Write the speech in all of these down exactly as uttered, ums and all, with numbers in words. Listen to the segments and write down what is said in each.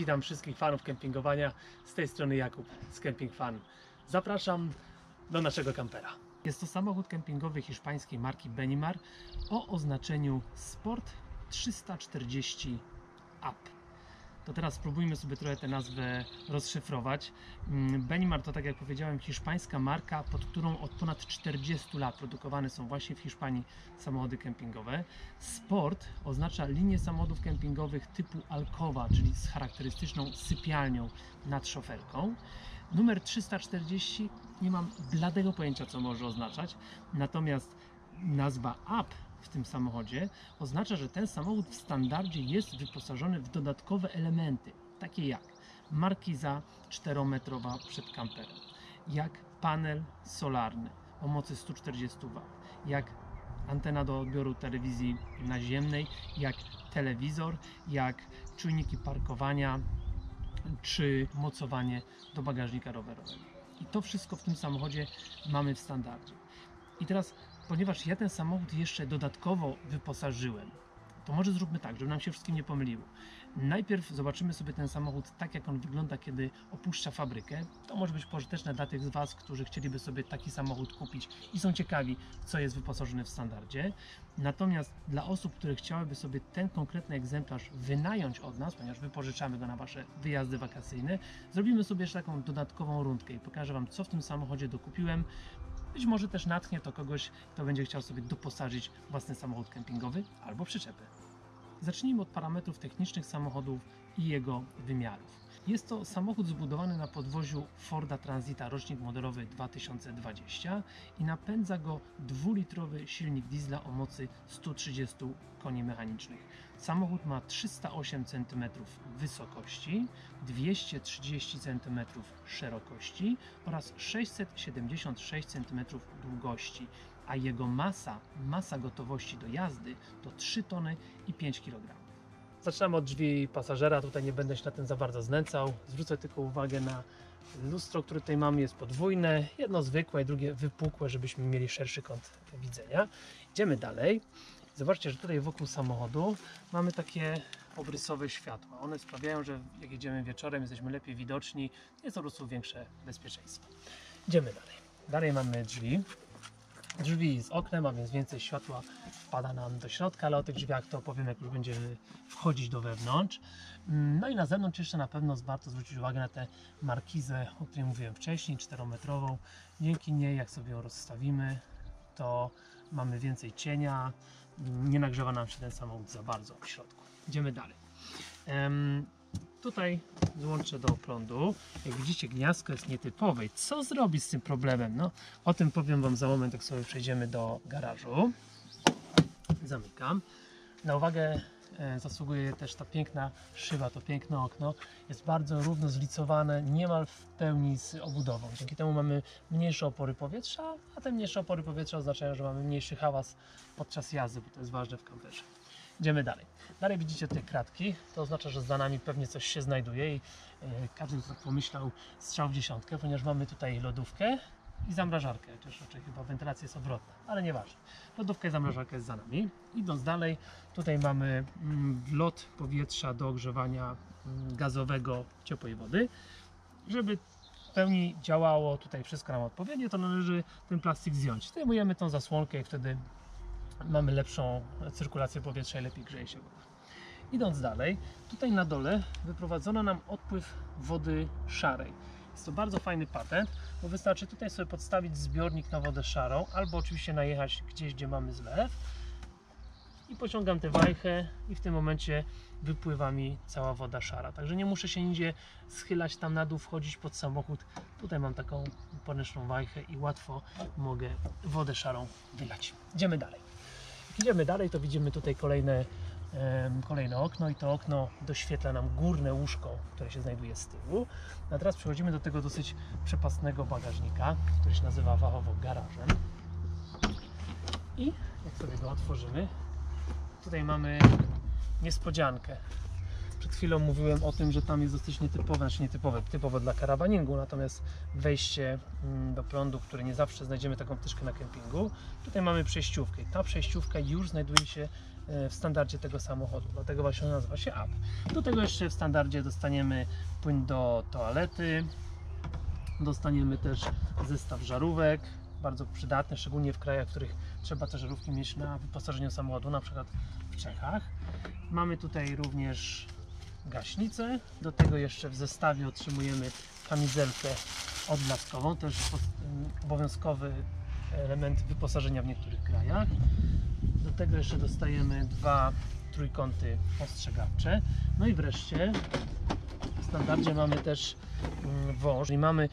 Witam wszystkich fanów kempingowania, z tej strony Jakub z Camping Fan. Zapraszam do naszego kampera. Jest to samochód kempingowy hiszpańskiej marki Benimar o oznaczeniu Sport trzysta czterdzieści U P. To teraz spróbujmy sobie trochę tę nazwę rozszyfrować. Benimar to, tak jak powiedziałem, hiszpańska marka, pod którą od ponad czterdziestu lat produkowane są właśnie w Hiszpanii samochody kempingowe. Sport oznacza linię samochodów kempingowych typu Alcova, czyli z charakterystyczną sypialnią nad szoferką. Numer trzysta czterdzieści nie mam bladego pojęcia, co może oznaczać, natomiast nazwa U P w tym samochodzie oznacza, że ten samochód w standardzie jest wyposażony w dodatkowe elementy, takie jak markiza czterometrowa przed kamperem, jak panel solarny o mocy stu czterdziestu watów, jak antena do odbioru telewizji naziemnej, jak telewizor, jak czujniki parkowania czy mocowanie do bagażnika rowerowego. I to wszystko w tym samochodzie mamy w standardzie. I teraz, ponieważ ja ten samochód jeszcze dodatkowo wyposażyłem, to może zróbmy tak, żeby nam się wszystkim nie pomyliło. Najpierw zobaczymy sobie ten samochód tak, jak on wygląda, kiedy opuszcza fabrykę. To może być pożyteczne dla tych z Was, którzy chcieliby sobie taki samochód kupić i są ciekawi, co jest wyposażone w standardzie. Natomiast dla osób, które chciałyby sobie ten konkretny egzemplarz wynająć od nas, ponieważ wypożyczamy go na Wasze wyjazdy wakacyjne, zrobimy sobie jeszcze taką dodatkową rundkę i pokażę Wam, co w tym samochodzie dokupiłem. Być może też natchnie to kogoś, kto będzie chciał sobie doposażyć własny samochód kempingowy albo przyczepę. Zacznijmy od parametrów technicznych samochodów i jego wymiarów. Jest to samochód zbudowany na podwoziu Forda Transita, rocznik modelowy dwa tysiące dwudziesty i napędza go dwulitrowy silnik diesla o mocy stu trzydziestu koni mechanicznych. Samochód ma trzysta osiem centymetrów wysokości, dwieście trzydzieści centymetrów szerokości oraz sześćset siedemdziesiąt sześć centymetrów długości, a jego masa, masa gotowości do jazdy to trzy tony i pięć kilogramów. Zaczynamy od drzwi pasażera, tutaj nie będę się na tym za bardzo znęcał. Zwrócę tylko uwagę na lustro, które tutaj mamy, jest podwójne. Jedno zwykłe, drugie wypukłe, żebyśmy mieli szerszy kąt widzenia. Idziemy dalej. Zobaczcie, że tutaj wokół samochodu mamy takie obrysowe światła. One sprawiają, że jak jedziemy wieczorem, jesteśmy lepiej widoczni. Jest po prostu większe bezpieczeństwo. Idziemy dalej. Dalej mamy drzwi. Drzwi z oknem, a więc więcej światła wpada nam do środka, ale o tych drzwiach to opowiem, jak już będziemy wchodzić do wewnątrz. No i na zewnątrz jeszcze na pewno warto zwrócić uwagę na tę markizę, o której mówiłem wcześniej, czterometrową. Dzięki niej, jak sobie ją rozstawimy, to mamy więcej cienia, nie nagrzewa nam się ten samochód za bardzo w środku. Idziemy dalej. Um, Tutaj złączę do prądu. Jak widzicie, gniazdko jest nietypowe. Co zrobić z tym problemem? No, o tym powiem Wam za moment, jak sobie przejdziemy do garażu. Zamykam. Na uwagę zasługuje też ta piękna szyba, to piękne okno. Jest bardzo równo zlicowane, niemal w pełni z obudową. Dzięki temu mamy mniejsze opory powietrza, a te mniejsze opory powietrza oznaczają, że mamy mniejszy hałas podczas jazdy, bo to jest ważne w kamperze. Idziemy dalej. Dalej widzicie te kratki, to oznacza, że za nami pewnie coś się znajduje i każdy tak pomyślał strzał w dziesiątkę, ponieważ mamy tutaj lodówkę i zamrażarkę, chociaż raczej chyba wentylacja jest odwrotna, ale nieważne. Lodówka i zamrażarka jest za nami. Idąc dalej, tutaj mamy wlot powietrza do ogrzewania gazowego ciepłej wody. Żeby w pełni działało tutaj wszystko nam odpowiednio, to należy ten plastik zdjąć. Zdejmujemy tą zasłonkę i wtedy mamy lepszą cyrkulację powietrza i lepiej grzeje się woda. Idąc dalej, tutaj na dole wyprowadzono nam odpływ wody szarej. Jest to bardzo fajny patent, bo wystarczy tutaj sobie podstawić zbiornik na wodę szarą, albo oczywiście najechać gdzieś, gdzie mamy zlew, i pociągam tę wajchę i w tym momencie wypływa mi cała woda szara. Także nie muszę się nigdzie schylać tam na dół, wchodzić pod samochód. Tutaj mam taką poręczną wajchę i łatwo mogę wodę szarą wylać. Idziemy dalej. Idziemy dalej, to widzimy tutaj kolejne, um, kolejne okno i to okno doświetla nam górne łóżko, które się znajduje z tyłu. A teraz przechodzimy do tego dosyć przepastnego bagażnika, który się nazywa fachowo garażem. I jak sobie go otworzymy, tutaj mamy niespodziankę. Przed chwilą mówiłem o tym, że tam jest dosyć nietypowe, znaczy nietypowe, typowo dla karawaningu, natomiast wejście do prądu, które nie zawsze znajdziemy taką wtyczkę na kempingu. Tutaj mamy przejściówkę. Ta przejściówka już znajduje się w standardzie tego samochodu, dlatego właśnie nazywa się up. Do tego jeszcze w standardzie dostaniemy płyn do toalety, dostaniemy też zestaw żarówek, bardzo przydatny, szczególnie w krajach, w których trzeba te żarówki mieć na wyposażeniu samochodu, na przykład w Czechach. Mamy tutaj również gaśnicę, do tego jeszcze w zestawie otrzymujemy kamizelkę odblaskową, też obowiązkowy element wyposażenia w niektórych krajach. Do tego jeszcze dostajemy dwa trójkąty ostrzegawcze. No i wreszcie w standardzie mamy też wąż. I mamy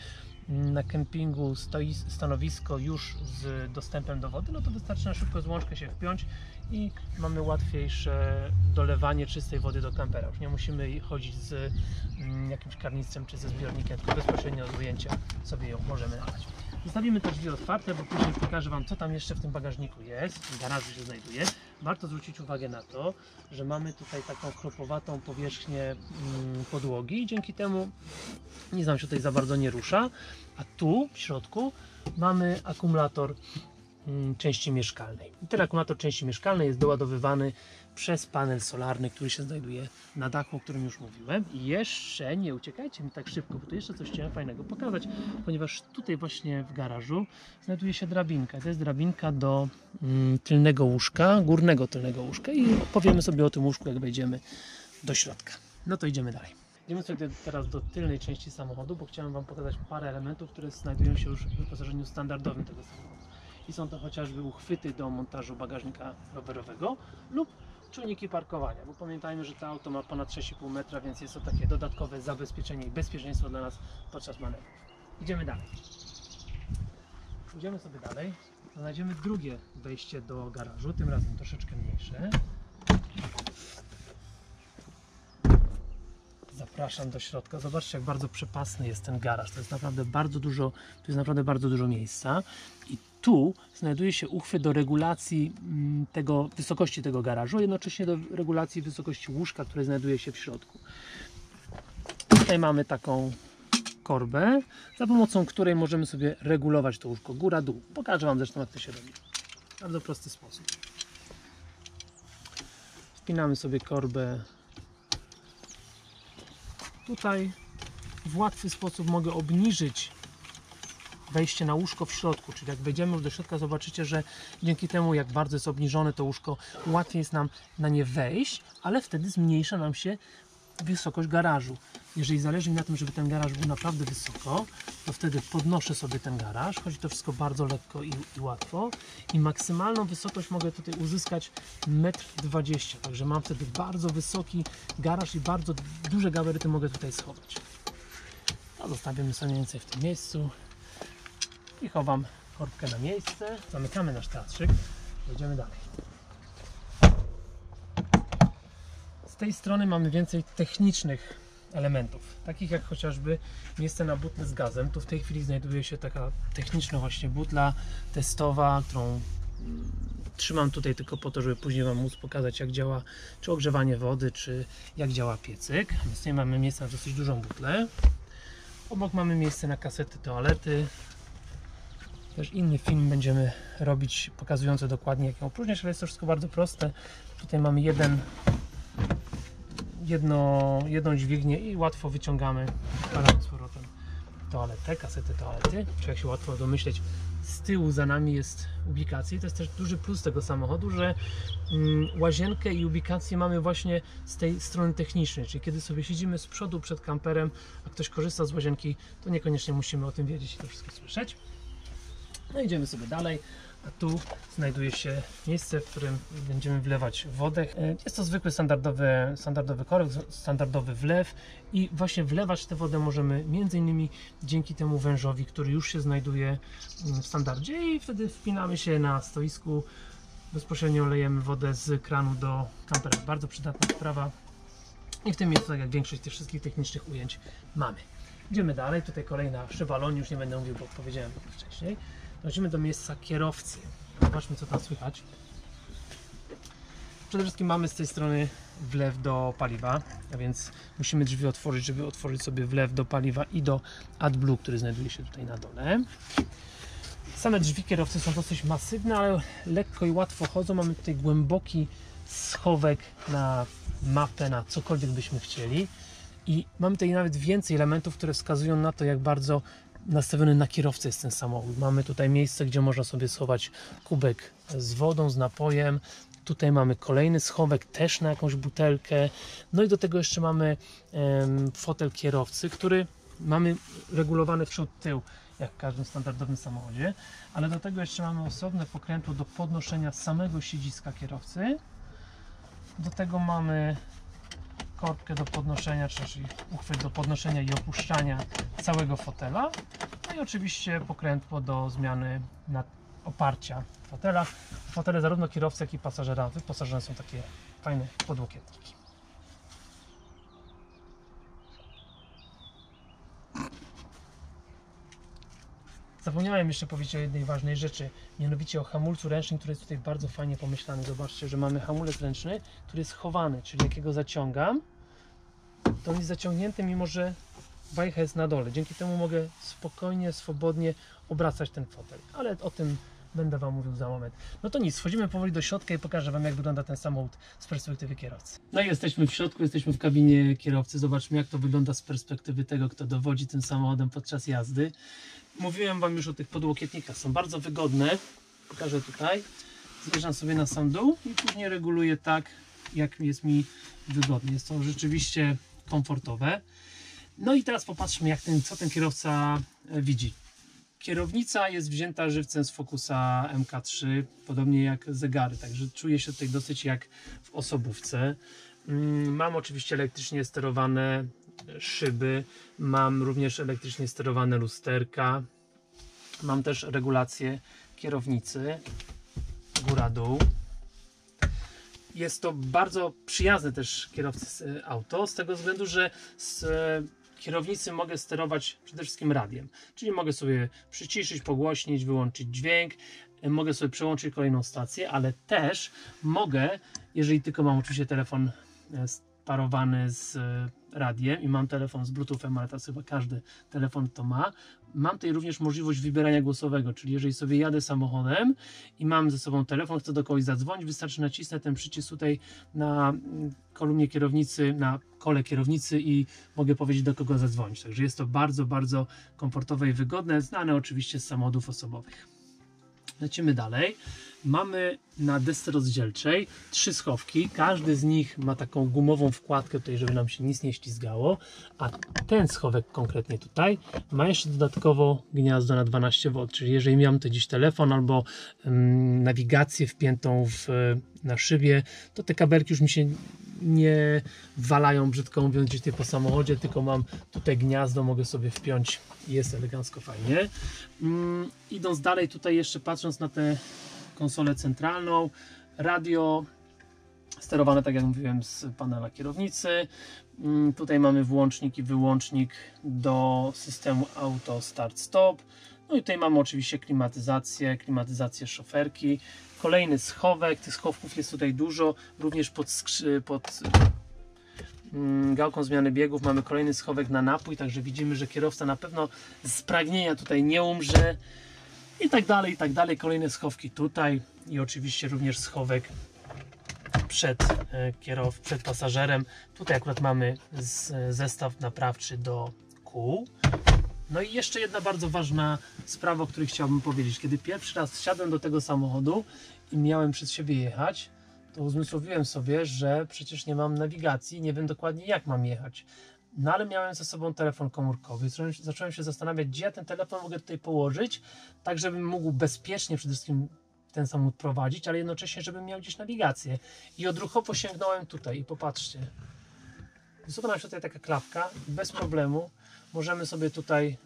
na kempingu stanowisko już z dostępem do wody, no to wystarczy na szybko złączkę się wpiąć i mamy łatwiejsze dolewanie czystej wody do kampera. Już nie musimy chodzić z jakimś karnicem czy ze zbiornikiem, tylko bezpośrednio od ujęcia sobie ją możemy nalać. Zostawimy te drzwi otwarte, bo później pokażę Wam, co tam jeszcze w tym bagażniku jest, w garażu się znajduje. Warto zwrócić uwagę na to, że mamy tutaj taką kropowatą powierzchnię podłogi i dzięki temu nic nam się tutaj za bardzo nie rusza. A tu w środku mamy akumulator części mieszkalnej. I ten akumulator części mieszkalnej jest doładowywany przez panel solarny, który się znajduje na dachu, o którym już mówiłem. I jeszcze nie uciekajcie mi tak szybko, bo tu jeszcze coś chciałem fajnego pokazać, ponieważ tutaj właśnie w garażu znajduje się drabinka. To jest drabinka do mm, tylnego łóżka, górnego tylnego łóżka i powiemy sobie o tym łóżku, jak wejdziemy do środka. No to idziemy dalej. Idziemy sobie teraz do tylnej części samochodu, bo chciałem Wam pokazać parę elementów, które znajdują się już w wyposażeniu standardowym tego samochodu. I są to chociażby uchwyty do montażu bagażnika rowerowego lub czujniki parkowania, bo pamiętajmy, że to auto ma ponad sześć i pół metra, więc jest to takie dodatkowe zabezpieczenie i bezpieczeństwo dla nas podczas manewrów. Idziemy dalej. Idziemy sobie dalej. Znajdziemy drugie wejście do garażu, tym razem troszeczkę mniejsze. Zapraszam do środka. Zobaczcie, jak bardzo przepasny jest ten garaż. To jest naprawdę bardzo dużo, tu jest naprawdę bardzo dużo miejsca. I tu znajduje się uchwyt do regulacji tego, wysokości tego garażu, jednocześnie do regulacji wysokości łóżka, które znajduje się w środku. Tutaj mamy taką korbę, za pomocą której możemy sobie regulować to łóżko góra-dół. Pokażę Wam zresztą, jak to się robi. W bardzo prosty sposób. Wpinamy sobie korbę tutaj. W łatwy sposób mogę obniżyć wejście na łóżko w środku, czyli jak wejdziemy już do środka, zobaczycie, że dzięki temu, jak bardzo jest obniżone to łóżko, łatwiej jest nam na nie wejść, ale wtedy zmniejsza nam się wysokość garażu. Jeżeli zależy mi na tym, żeby ten garaż był naprawdę wysoko, to wtedy podnoszę sobie ten garaż, chodzi to wszystko bardzo lekko i, i łatwo i maksymalną wysokość mogę tutaj uzyskać metr dwadzieścia, także mam wtedy bardzo wysoki garaż i bardzo duże gabaryty mogę tutaj schować. No, zostawimy sobie mniej więcej w tym miejscu i chowam korbkę na miejsce, zamykamy nasz teatrzyk, jedziemy dalej. Z tej strony mamy więcej technicznych elementów, takich jak chociażby miejsce na butlę z gazem. Tu w tej chwili znajduje się taka techniczna właśnie butla testowa, którą trzymam tutaj tylko po to, żeby później Wam móc pokazać, jak działa czy ogrzewanie wody, czy jak działa piecyk. Więc tutaj mamy miejsce na dosyć dużą butlę. Obok mamy miejsce na kasety toalety. Też inny film będziemy robić, pokazujący dokładnie, jak ją opróżniać, ale jest to wszystko bardzo proste. Tutaj mamy jeden, jedno, jedną dźwignię i łatwo wyciągamy, wkładamy z powrotem toaletę, kasety toalety. Czy jak się łatwo domyśleć, z tyłu za nami jest ubikacja. To jest też duży plus tego samochodu, że łazienkę i ubikację mamy właśnie z tej strony technicznej. Czyli kiedy sobie siedzimy z przodu przed kamperem, a ktoś korzysta z łazienki, to niekoniecznie musimy o tym wiedzieć i to wszystko słyszeć. No idziemy sobie dalej, a tu znajduje się miejsce, w którym będziemy wlewać wodę. Jest to zwykły standardowy, standardowy korek, standardowy wlew i właśnie wlewać tę wodę możemy między innymi dzięki temu wężowi, który już się znajduje w standardzie i wtedy wpinamy się na stoisku, bezpośrednio lejemy wodę z kranu do kampera. Bardzo przydatna sprawa i w tym miejscu, tak jak większość tych wszystkich technicznych ujęć, mamy. Idziemy dalej, tutaj kolejna szywalon, już nie będę mówił, bo powiedziałem wcześniej. Dochodzimy do miejsca kierowcy. Zobaczmy, co tam słychać. Przede wszystkim mamy z tej strony wlew do paliwa, a więc musimy drzwi otworzyć, żeby otworzyć sobie wlew do paliwa i do AdBlue, który znajduje się tutaj na dole. Same drzwi kierowcy są dosyć masywne, ale lekko i łatwo chodzą. Mamy tutaj głęboki schowek na mapę, na cokolwiek byśmy chcieli. I mamy tutaj nawet więcej elementów, które wskazują na to, jak bardzo nastawiony na kierowcę jest ten samochód. Mamy tutaj miejsce, gdzie można sobie schować kubek z wodą, z napojem. Tutaj mamy kolejny schowek też na jakąś butelkę. No i do tego jeszcze mamy em, fotel kierowcy, który mamy regulowany w przód, tył, jak w każdym standardowym samochodzie. Ale do tego jeszcze mamy osobne pokrętło do podnoszenia samego siedziska kierowcy. Do tego mamy korbkę do podnoszenia, czyli uchwyt do podnoszenia i opuszczania całego fotela. No i oczywiście pokrętło do zmiany oparcia fotela. Fotele zarówno kierowcy, jak i pasażera wyposażone są takie fajne podłokietniki. Zapomniałem jeszcze powiedzieć o jednej ważnej rzeczy, mianowicie o hamulcu ręcznym, który jest tutaj bardzo fajnie pomyślany. Zobaczcie, że mamy hamulec ręczny, który jest chowany, czyli jak go zaciągam, to on jest zaciągnięty, mimo że bajka jest na dole. Dzięki temu mogę spokojnie, swobodnie obracać ten fotel, ale o tym będę Wam mówił za moment. No to nic, wchodzimy powoli do środka i pokażę Wam, jak wygląda ten samochód z perspektywy kierowcy. No i jesteśmy w środku, jesteśmy w kabinie kierowcy. Zobaczmy, jak to wygląda z perspektywy tego, kto dowodzi tym samochodem podczas jazdy. Mówiłem Wam już o tych podłokietnikach, są bardzo wygodne. Pokażę tutaj. Zjeżdżam sobie na sam dół i później reguluję tak, jak jest mi wygodnie. Jest to rzeczywiście komfortowe. No i teraz popatrzmy, jak ten, co ten kierowca widzi. Kierownica jest wzięta żywcem z Focusa M K trzy, podobnie jak zegary, także czuję się tutaj dosyć jak w osobówce. Mam oczywiście elektrycznie sterowane szyby, mam również elektrycznie sterowane lusterka, mam też regulację kierownicy, góra-dół. Jest to bardzo przyjazne też kierowcy auto, z tego względu, że z kierownicy mogę sterować przede wszystkim radiem, czyli mogę sobie przyciszyć, pogłośnić, wyłączyć dźwięk, mogę sobie przełączyć kolejną stację, ale też mogę, jeżeli tylko mam oczywiście telefon sparowany z radiem i mam telefon z bluetoothem, ale teraz chyba każdy telefon to ma, mam tutaj również możliwość wybierania głosowego, czyli jeżeli sobie jadę samochodem i mam ze sobą telefon, chcę do kogoś zadzwonić, wystarczy nacisnę ten przycisk tutaj na kolumnie kierownicy, na kole kierownicy i mogę powiedzieć, do kogo zadzwonić. Także jest to bardzo, bardzo komfortowe i wygodne, znane oczywiście z samochodów osobowych. Lecimy dalej. Mamy na desce rozdzielczej trzy schowki. Każdy z nich ma taką gumową wkładkę tutaj, żeby nam się nic nie ślizgało. A ten schowek konkretnie tutaj ma jeszcze dodatkowo gniazdo na dwanaście wolt. Czyli jeżeli miałem to dziś telefon albo mm, nawigację wpiętą w, na szybie, to te kabelki już mi się nie walają, brzydko mówiąc, gdzieś tutaj po samochodzie, tylko mam tutaj gniazdo, mogę sobie wpiąć. Jest elegancko, fajnie. Mm, idąc dalej, tutaj jeszcze patrząc na te konsolę centralną, radio sterowane, tak jak mówiłem, z panela kierownicy. Tutaj mamy włącznik i wyłącznik do systemu auto start-stop. No i tutaj mamy oczywiście klimatyzację, klimatyzację szoferki. Kolejny schowek, tych schowków jest tutaj dużo, również pod, skrzy, pod gałką zmiany biegów mamy kolejny schowek na napój, także widzimy, że kierowca na pewno z pragnienia tutaj nie umrze. I tak dalej, i tak dalej. Kolejne schowki tutaj i oczywiście również schowek przed, kierow, przed pasażerem. Tutaj akurat mamy z, zestaw naprawczy do kół. No i jeszcze jedna bardzo ważna sprawa, o której chciałbym powiedzieć. Kiedy pierwszy raz wsiadłem do tego samochodu i miałem przed siebie jechać, to uzmysłowiłem sobie, że przecież nie mam nawigacji, nie wiem dokładnie, jak mam jechać. No ale miałem ze sobą telefon komórkowy, zacząłem się zastanawiać, gdzie ja ten telefon mogę tutaj położyć, tak żebym mógł bezpiecznie przede wszystkim ten samochód prowadzić, ale jednocześnie, żebym miał gdzieś nawigację. I odruchowo sięgnąłem tutaj i popatrzcie, wysuwa nam się tutaj taka klapka i bez problemu możemy sobie tutaj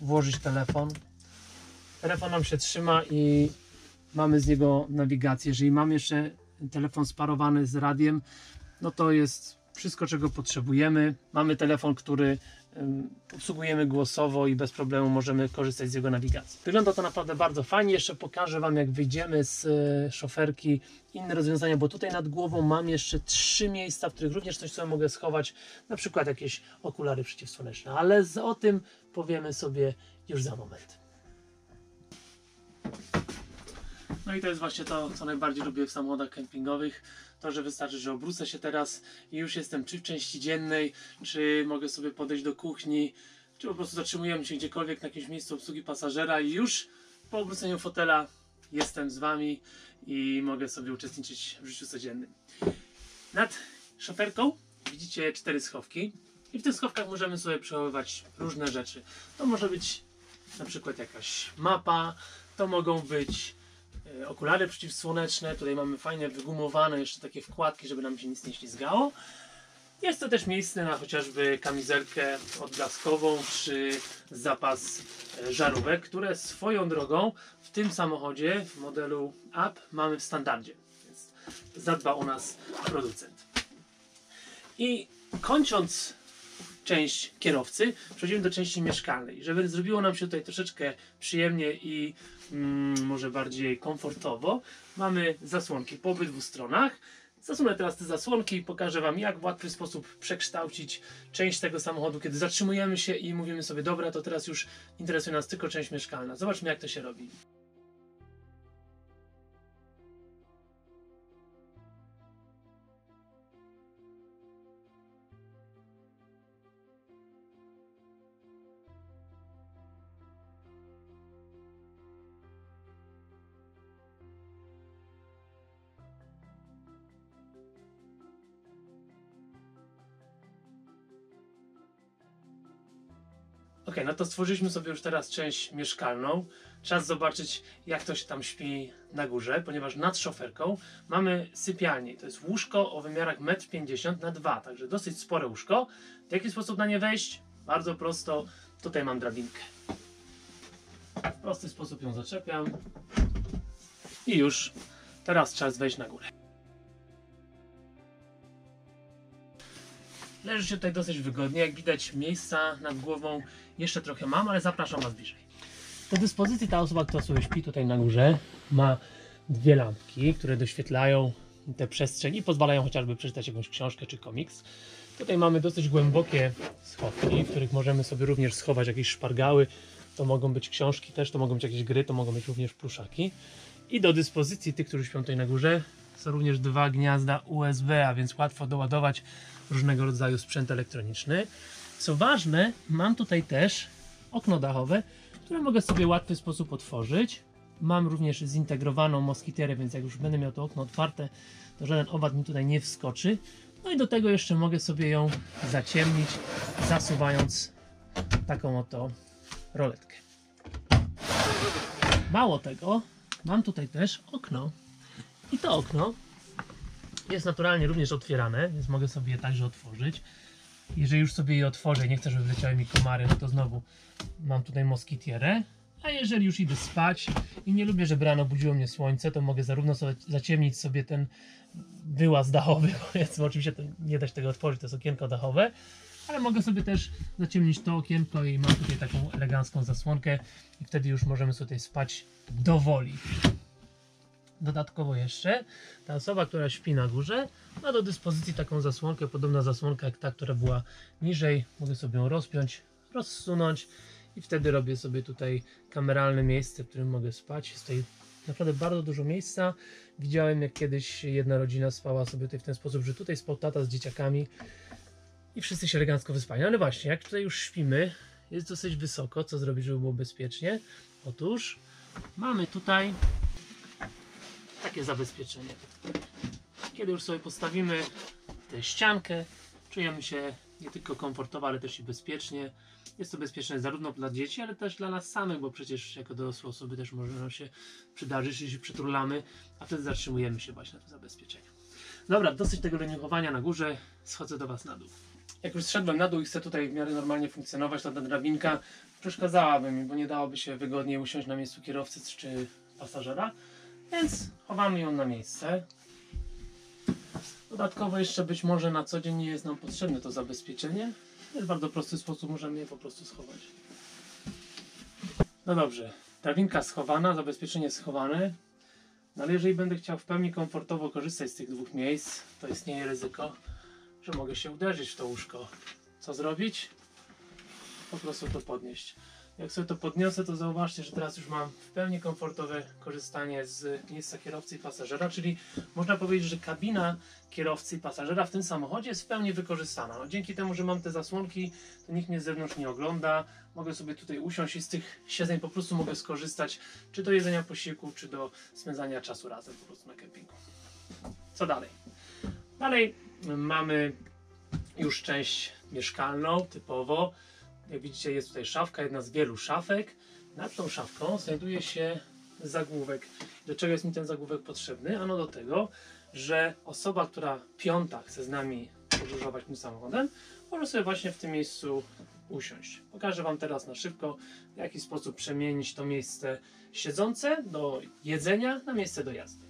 włożyć telefon. Telefon nam się trzyma i mamy z niego nawigację. Jeżeli mam jeszcze telefon sparowany z radiem, no to jest wszystko, czego potrzebujemy. Mamy telefon, który obsługujemy głosowo i bez problemu możemy korzystać z jego nawigacji. Wygląda to naprawdę bardzo fajnie. Jeszcze pokażę Wam, jak wyjdziemy z szoferki, inne rozwiązania, bo tutaj nad głową mam jeszcze trzy miejsca, w których również coś sobie mogę schować, na przykład jakieś okulary przeciwsłoneczne, ale o tym powiemy sobie już za moment. No i to jest właśnie to, co najbardziej lubię w samochodach kempingowych. To, że wystarczy, że obrócę się teraz i już jestem czy w części dziennej, czy mogę sobie podejść do kuchni, czy po prostu zatrzymujemy się gdziekolwiek na jakimś miejscu obsługi pasażera i już po obróceniu fotela jestem z Wami i mogę sobie uczestniczyć w życiu codziennym. Nad szoferką widzicie cztery schowki i w tych schowkach możemy sobie przechowywać różne rzeczy. To może być na przykład jakaś mapa, to mogą być okulary przeciwsłoneczne. Tutaj mamy fajnie wygumowane jeszcze takie wkładki, żeby nam się nic nie ślizgało. Jest to też miejsce na chociażby kamizelkę odblaskową czy zapas żarówek, które swoją drogą w tym samochodzie w modelu U P mamy w standardzie. Więc zadba o nas producent. I kończąc część kierowcy, przechodzimy do części mieszkalnej. Żeby zrobiło nam się tutaj troszeczkę przyjemnie i mm, może bardziej komfortowo, mamy zasłonki po obydwu stronach. Zasunę teraz te zasłonki i pokażę Wam, jak w łatwy sposób przekształcić część tego samochodu, kiedy zatrzymujemy się i mówimy sobie, dobra, to teraz już interesuje nas tylko część mieszkalna. Zobaczmy, jak to się robi. Ok, no to stworzyliśmy sobie już teraz część mieszkalną. Czas zobaczyć, jak to się tam śpi na górze, ponieważ nad szoferką mamy sypialnię. To jest łóżko o wymiarach metr pięćdziesiąt na dwa, także dosyć spore łóżko. W jaki sposób na nie wejść? Bardzo prosto. Tutaj mam drabinkę. W prosty sposób ją zaczepiam. I już. Teraz czas wejść na górę. Leży się tutaj dosyć wygodnie, jak widać miejsca nad głową jeszcze trochę mam, ale zapraszam Was bliżej. Do dyspozycji ta osoba, która sobie śpi tutaj na górze, ma dwie lampki, które doświetlają tę przestrzeń i pozwalają chociażby przeczytać jakąś książkę czy komiks. Tutaj mamy dosyć głębokie schowki, w których możemy sobie również schować jakieś szpargały. To mogą być książki też, to mogą być jakieś gry, to mogą być również pluszaki. I do dyspozycji tych, którzy śpią tutaj na górze, są również dwa gniazda U S B, a więc łatwo doładować różnego rodzaju sprzęt elektroniczny. Co ważne, mam tutaj też okno dachowe, które mogę sobie w łatwy sposób otworzyć. Mam również zintegrowaną moskitierę, więc jak już będę miał to okno otwarte, to żaden owad mi tutaj nie wskoczy. No i do tego jeszcze mogę sobie ją zaciemnić, zasuwając taką oto roletkę. Mało tego, mam tutaj też okno. I to okno jest naturalnie również otwierane, więc mogę sobie je także otworzyć. Jeżeli już sobie je otworzę i nie chcę, żeby wleciały mi komary, no to znowu mam tutaj moskitierę. A jeżeli już idę spać i nie lubię, żeby rano budziło mnie słońce, to mogę zarówno sobie zaciemnić sobie ten wyłaz dachowy, powiedzmy, oczywiście to nie da się tego otworzyć, to jest okienko dachowe, ale mogę sobie też zaciemnić to okienko i mam tutaj taką elegancką zasłonkę i wtedy już możemy sobie tutaj spać do woli. Dodatkowo jeszcze ta osoba, która śpi na górze, ma do dyspozycji taką zasłonkę, podobna zasłonka jak ta, która była niżej. Mogę sobie ją rozpiąć, rozsunąć i wtedy robię sobie tutaj kameralne miejsce, w którym mogę spać. Jest tutaj naprawdę bardzo dużo miejsca. Widziałem, jak kiedyś jedna rodzina spała sobie tutaj w ten sposób, że tutaj spał tata z dzieciakami i wszyscy się elegancko wyspali. Ale właśnie, jak tutaj już śpimy, jest dosyć wysoko, co zrobić, żeby było bezpiecznie? Otóż mamy tutaj takie zabezpieczenie. Kiedy już sobie postawimy tę ściankę, czujemy się nie tylko komfortowo, ale też i bezpiecznie. Jest to bezpieczne zarówno dla dzieci, ale też dla nas samych, bo przecież jako dorosłe osoby też może nam się przydarzyć, że się przytulamy, a wtedy zatrzymujemy się właśnie na tym zabezpieczeniu. Dobra, dosyć tego leniuchowania na górze, schodzę do Was na dół. Jak już zszedłem na dół i chcę tutaj w miarę normalnie funkcjonować, to ta drabinka przeszkadzałaby mi, bo nie dałoby się wygodniej usiąść na miejscu kierowcy czy pasażera. Więc chowamy ją na miejsce. Dodatkowo jeszcze być może na co dzień nie jest nam potrzebne to zabezpieczenie. W bardzo prosty sposób możemy je po prostu schować. No dobrze, drabinka schowana, zabezpieczenie schowane. No ale jeżeli będę chciał w pełni komfortowo korzystać z tych dwóch miejsc, to istnieje ryzyko, że mogę się uderzyć w to łóżko. Co zrobić? Po prostu to podnieść. Jak sobie to podniosę, to zauważcie, że teraz już mam w pełni komfortowe korzystanie z miejsca kierowcy i pasażera, czyli można powiedzieć, że kabina kierowcy i pasażera w tym samochodzie jest w pełni wykorzystana. Dzięki temu, że mam te zasłonki, to nikt mnie z zewnątrz nie ogląda. Mogę sobie tutaj usiąść i z tych siedzeń po prostu mogę skorzystać czy do jedzenia posiłku, czy do spędzania czasu razem po prostu na kempingu. Co dalej? Dalej mamy już część mieszkalną, typowo. Jak widzicie, jest tutaj szafka, jedna z wielu szafek. Nad tą szafką znajduje się zagłówek. Do czego jest mi ten zagłówek potrzebny? Ano do tego, że osoba, która piąta chce z nami podróżować tym samochodem, może sobie właśnie w tym miejscu usiąść. Pokażę Wam teraz na szybko, w jaki sposób przemienić to miejsce siedzące do jedzenia na miejsce do jazdy.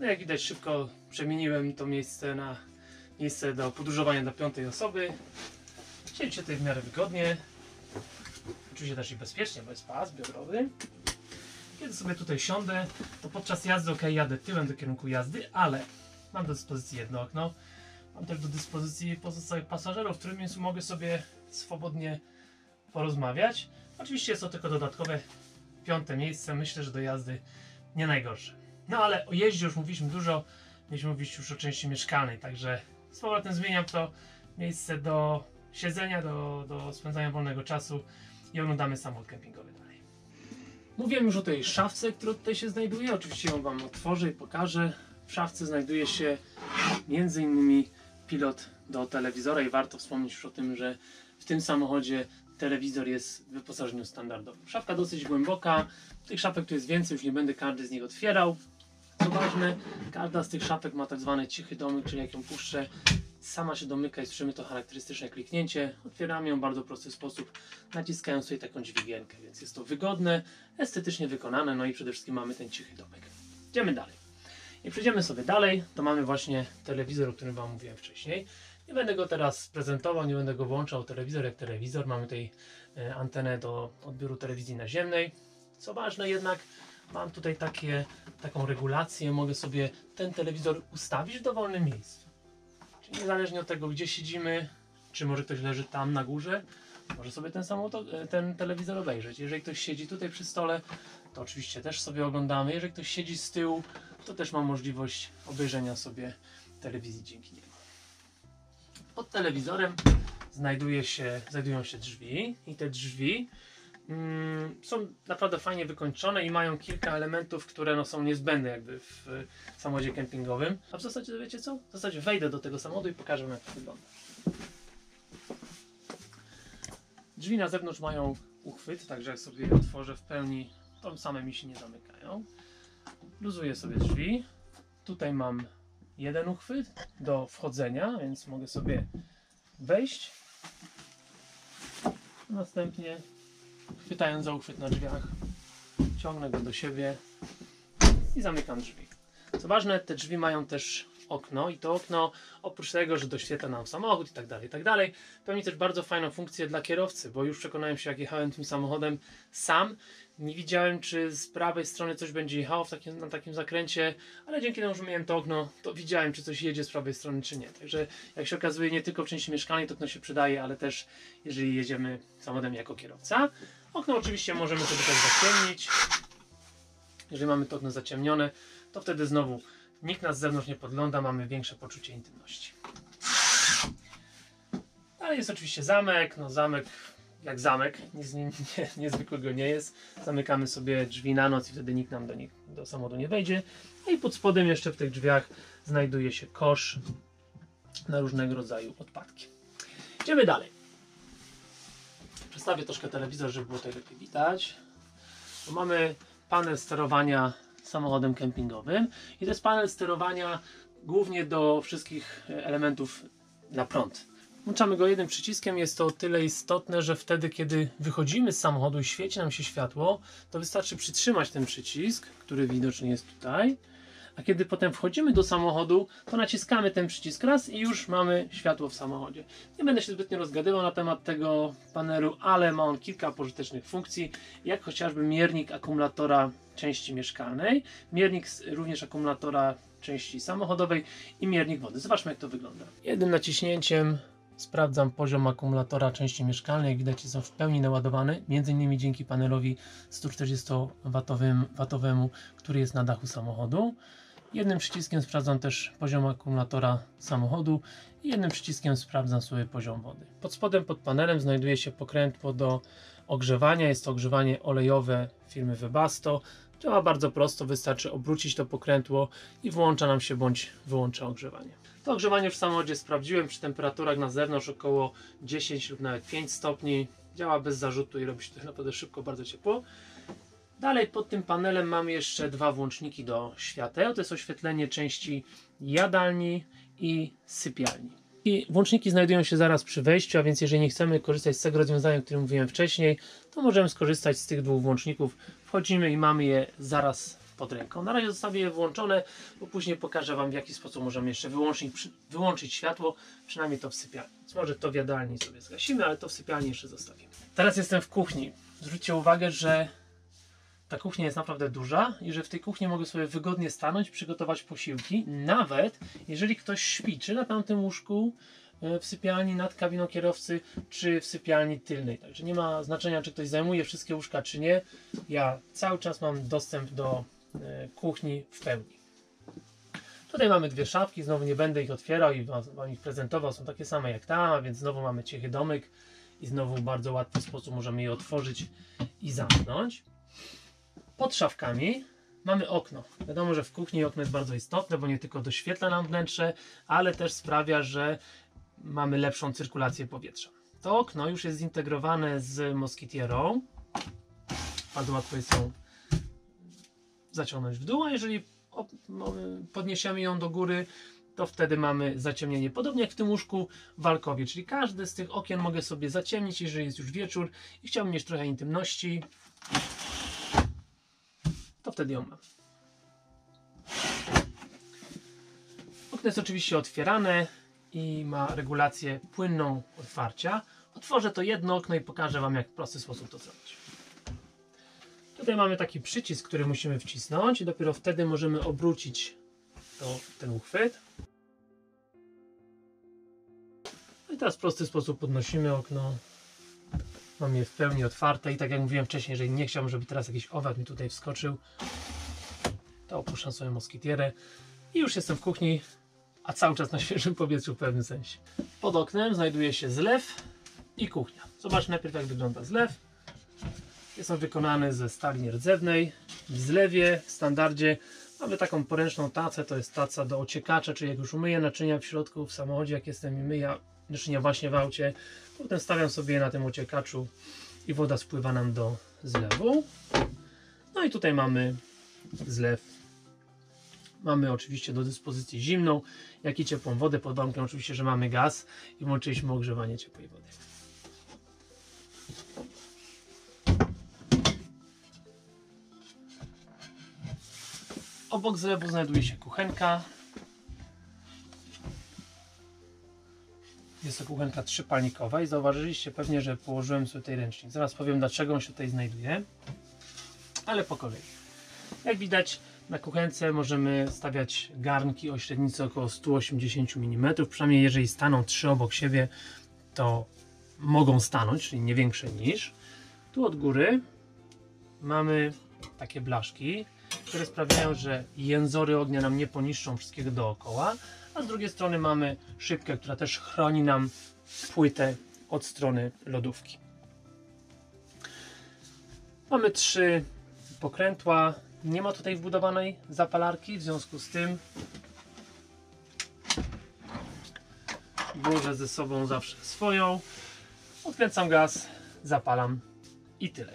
No jak widać, szybko przemieniłem to miejsce na miejsce do podróżowania dla piątej osoby. Siedzi się tutaj w miarę wygodnie. Oczywiście też i bezpiecznie, bo jest pas biodrowy. Kiedy sobie tutaj siądę, to podczas jazdy, ok, jadę tyłem do kierunku jazdy, ale mam do dyspozycji jedno okno. Mam też do dyspozycji pozostałych pasażerów, w którym miejscu mogę sobie swobodnie porozmawiać. Oczywiście jest to tylko dodatkowe piąte miejsce. Myślę, że do jazdy nie najgorsze. No ale o jeździe już mówiliśmy dużo, mieliśmy mówić już o części mieszkalnej, także z powrotem zmieniam to miejsce do siedzenia, do, do spędzania wolnego czasu i oglądamy samochód kempingowy dalej. Mówiłem już o tej szafce, która tutaj się znajduje, oczywiście ją Wam otworzę i pokażę. W szafce znajduje się między innymi pilot do telewizora i warto wspomnieć już o tym, że w tym samochodzie telewizor jest w wyposażeniu standardowym. Szafka dosyć głęboka, tych szafek tu jest więcej, już nie będę każdy z nich otwierał. Co ważne, każda z tych szafek ma tak zwany cichy domyk, czyli jak ją puszczę, sama się domyka i słyszymy to charakterystyczne kliknięcie. Otwieramy ją w bardzo prosty sposób, naciskając tutaj taką dźwigienkę, więc jest to wygodne, estetycznie wykonane, no i przede wszystkim mamy ten cichy domyk. Idziemy dalej. I przejdziemy sobie dalej, to mamy właśnie telewizor, o którym Wam mówiłem wcześniej. Nie będę go teraz prezentował, nie będę go włączał, telewizor jak telewizor. Mamy tutaj antenę do odbioru telewizji naziemnej. Co ważne jednak, mam tutaj takie, taką regulację, mogę sobie ten telewizor ustawić w dowolnym miejscu. Czyli niezależnie od tego, gdzie siedzimy, czy może ktoś leży tam na górze, może sobie ten, samoto, ten telewizor obejrzeć. Jeżeli ktoś siedzi tutaj przy stole, to oczywiście też sobie oglądamy. Jeżeli ktoś siedzi z tyłu, to też ma możliwość obejrzenia sobie telewizji dzięki niemu. Pod telewizorem znajduje się, znajdują się drzwi i te drzwi mm, są naprawdę fajnie wykończone i mają kilka elementów, które no, są niezbędne jakby w samochodzie kempingowym. A w zasadzie, wiecie co? W zasadzie wejdę do tego samochodu i pokażę wam, jak to wygląda. Drzwi na zewnątrz mają uchwyt, także jak sobie je otworzę w pełni, to same mi się nie zamykają. Luzuję sobie drzwi. Tutaj mam jeden uchwyt do wchodzenia, więc mogę sobie wejść. Następnie chwytając za uchwyt na drzwiach, ciągnę go do siebie i zamykam drzwi. Co ważne, te drzwi mają też okno i to okno, oprócz tego, że doświetla nam samochód i tak dalej, i tak dalej, pełni też bardzo fajną funkcję dla kierowcy, bo już przekonałem się, jak jechałem tym samochodem sam, nie widziałem, czy z prawej strony coś będzie jechało w takim, na takim zakręcie, ale dzięki temu, że miałem to okno, to widziałem, czy coś jedzie z prawej strony, czy nie. Także jak się okazuje, nie tylko w części mieszkalnej to okno się przydaje, ale też jeżeli jedziemy samochodem jako kierowca. Okno oczywiście możemy sobie też zaciemnić. Jeżeli mamy to okno zaciemnione, to wtedy znowu nikt nas z zewnątrz nie podgląda, mamy większe poczucie intymności. Ale jest oczywiście zamek, no zamek jak zamek, nic nie, nie, niezwykłego nie jest. Zamykamy sobie drzwi na noc i wtedy nikt nam do, nich, do samochodu nie wejdzie. No i pod spodem jeszcze w tych drzwiach znajduje się kosz na różnego rodzaju odpadki. Idziemy dalej. Przestawię troszkę telewizor, żeby było tutaj lepiej widać. Tu mamy panel sterowania samochodem kempingowym i to jest panel sterowania głównie do wszystkich elementów na prąd. Włączamy go jednym przyciskiem, jest to o tyle istotne, że wtedy kiedy wychodzimy z samochodu i świeci nam się światło, to wystarczy przytrzymać ten przycisk, który widoczny jest tutaj, a kiedy potem wchodzimy do samochodu, to naciskamy ten przycisk raz i już mamy światło w samochodzie. Nie będę się zbytnio rozgadywał na temat tego panelu, ale ma on kilka pożytecznych funkcji, jak chociażby miernik akumulatora części mieszkalnej, miernik również akumulatora części samochodowej i miernik wody. Zobaczmy, jak to wygląda. Jednym naciśnięciem sprawdzam poziom akumulatora części mieszkalnej. Jak widać, jest on w pełni naładowany, między innymi dzięki panelowi sto czterdzieści watowemu, który jest na dachu samochodu. Jednym przyciskiem sprawdzam też poziom akumulatora samochodu i jednym przyciskiem sprawdzam sobie poziom wody. Pod spodem, pod panelem znajduje się pokrętło do ogrzewania. Jest to ogrzewanie olejowe firmy Webasto. Działa bardzo prosto, wystarczy obrócić to pokrętło i włącza nam się bądź wyłącza ogrzewanie. To ogrzewanie w samochodzie sprawdziłem przy temperaturach na zewnątrz około dziesięć lub nawet pięć stopni. Działa bez zarzutu i robi się to naprawdę szybko, bardzo ciepło. Dalej pod tym panelem mamy jeszcze dwa włączniki do świateł. To jest oświetlenie części jadalni i sypialni. I włączniki znajdują się zaraz przy wejściu, a więc jeżeli nie chcemy korzystać z tego rozwiązania, o którym mówiłem wcześniej, to możemy skorzystać z tych dwóch włączników. Wchodzimy i mamy je zaraz pod ręką. Na razie zostawię je włączone, bo później pokażę Wam, w jaki sposób możemy jeszcze wyłączyć, wyłączyć światło, przynajmniej to w sypialni. Może to w jadalni sobie zgasimy, ale to w sypialni jeszcze zostawimy. Teraz jestem w kuchni. Zwróćcie uwagę, że ta kuchnia jest naprawdę duża i że w tej kuchni mogę sobie wygodnie stanąć, przygotować posiłki, nawet jeżeli ktoś śpi, czy na tamtym łóżku w sypialni nad kabiną kierowcy, czy w sypialni tylnej. Także nie ma znaczenia, czy ktoś zajmuje wszystkie łóżka, czy nie. Ja cały czas mam dostęp do kuchni w pełni. Tutaj mamy dwie szafki, znowu nie będę ich otwierał i Wam ich prezentował, są takie same jak tam, a więc znowu mamy cichy domyk i znowu w bardzo łatwy sposób możemy je otworzyć i zamknąć. Pod szafkami mamy okno. Wiadomo, że w kuchni okno jest bardzo istotne, bo nie tylko doświetla nam wnętrze, ale też sprawia, że mamy lepszą cyrkulację powietrza. To okno już jest zintegrowane z moskitierą. Bardzo łatwo jest ją zaciągnąć w dół, a jeżeli podniesiemy ją do góry, to wtedy mamy zaciemnienie. Podobnie jak w tym łóżku w Alcowie, czyli każde z tych okien mogę sobie zaciemnić, jeżeli jest już wieczór i chciałbym mieć trochę intymności. To wtedy ją mam. Okno jest oczywiście otwierane i ma regulację płynną otwarcia. Otworzę to jedno okno i pokażę Wam, jak w prosty sposób to zrobić. Tutaj mamy taki przycisk, który musimy wcisnąć i dopiero wtedy możemy obrócić to, ten uchwyt. No i teraz w prosty sposób podnosimy okno. Mam je w pełni otwarte i tak jak mówiłem wcześniej, jeżeli nie chciałbym, żeby teraz jakiś owad mi tutaj wskoczył, to opuszczam sobie moskitierę i już jestem w kuchni, a cały czas na świeżym powietrzu w pewnym sensie. Pod oknem znajduje się zlew i kuchnia. Zobaczmy najpierw, jak wygląda zlew. Jest on wykonany ze stali nierdzewnej. W zlewie, w standardzie mamy taką poręczną tacę, to jest taca do ociekacza, czyli jak już umyję naczynia w środku, w samochodzie, jak jestem i myję naczynia właśnie w aucie, potem stawiam sobie je na tym ociekaczu i woda spływa nam do zlewu. No i tutaj mamy zlew. Mamy oczywiście do dyspozycji zimną, jak i ciepłą wodę, pod warunkiem oczywiście, że mamy gaz i włączyliśmy ogrzewanie ciepłej wody. Obok zlewu znajduje się kuchenka. Jest to kuchenka trzypalnikowa i zauważyliście pewnie, że położyłem sobie tutaj ręcznik. Zaraz powiem, dlaczego on się tutaj znajduje, ale po kolei. Jak widać, na kuchence możemy stawiać garnki o średnicy około sto osiemdziesiąt milimetrów, przynajmniej jeżeli staną trzy obok siebie, to mogą stanąć, czyli nie większe niż. Tu od góry mamy takie blaszki, które sprawiają, że jęzory ognia nam nie poniszczą wszystkiego dookoła, a z drugiej strony mamy szybkę, która też chroni nam płytę od strony lodówki. Mamy trzy pokrętła, nie ma tutaj wbudowanej zapalarki, w związku z tym włożę ze sobą zawsze swoją, odkręcam gaz, zapalam i tyle.